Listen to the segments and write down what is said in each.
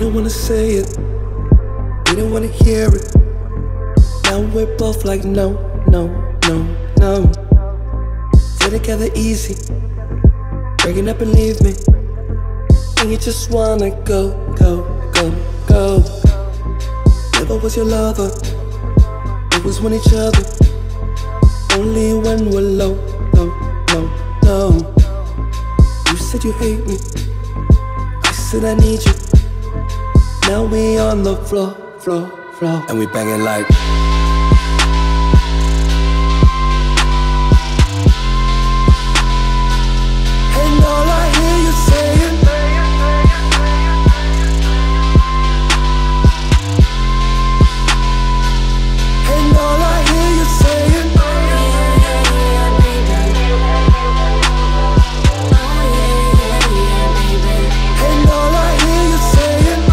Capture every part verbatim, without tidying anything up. don't wanna say it, we don't wanna hear it. Now we're both like no, no, no, no. Get together easy, breaking up and leave me. And you just wanna go, go, go, go. Never was your lover, it was one each other. Only when we're low, low, low, low. You said you hate me, I said I need you. Now we on the floor, floor, floor, and we banging like. And all I hear you saying, and all I hear you saying, and all I hear you saying.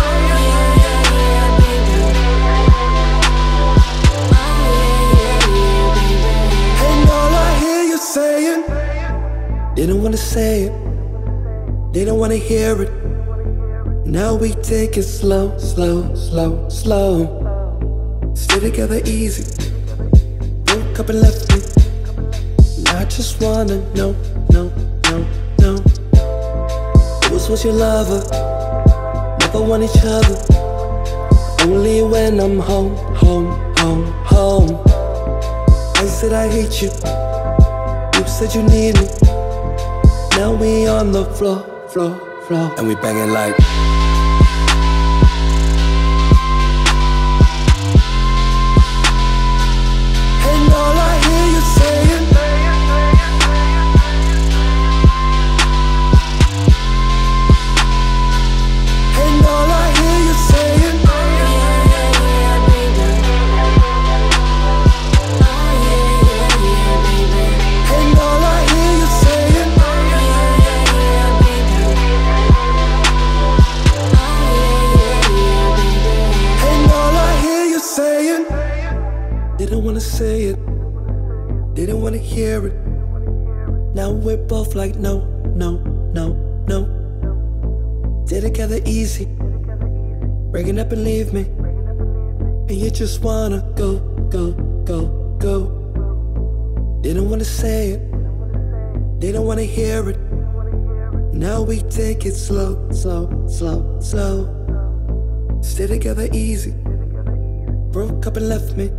They don't wanna say it, they don't wanna hear it. Now we take it slow, slow, slow, slow. Stay together easy, woke up and left me. And I just wanna know, no, no, no. It was was your lover, never want each other. Only when I'm home, home, home, home. I said I hate you, you said you need me. Now we on the floor, floor, floor, and we banging like. And all I hear you saying, and all I hear you saying, and all I hear you saying. They don't wanna say it, they don't wanna hear it. Now we're both like no, no, no, no. They're together easy, breaking up and leave me. And you just wanna go, go, go, go. They don't wanna say it, they don't wanna hear it. Now we take it slow, slow, slow, slow. Stay together easy, broke up and left me.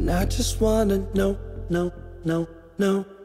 And I just wanna know, no, no, no.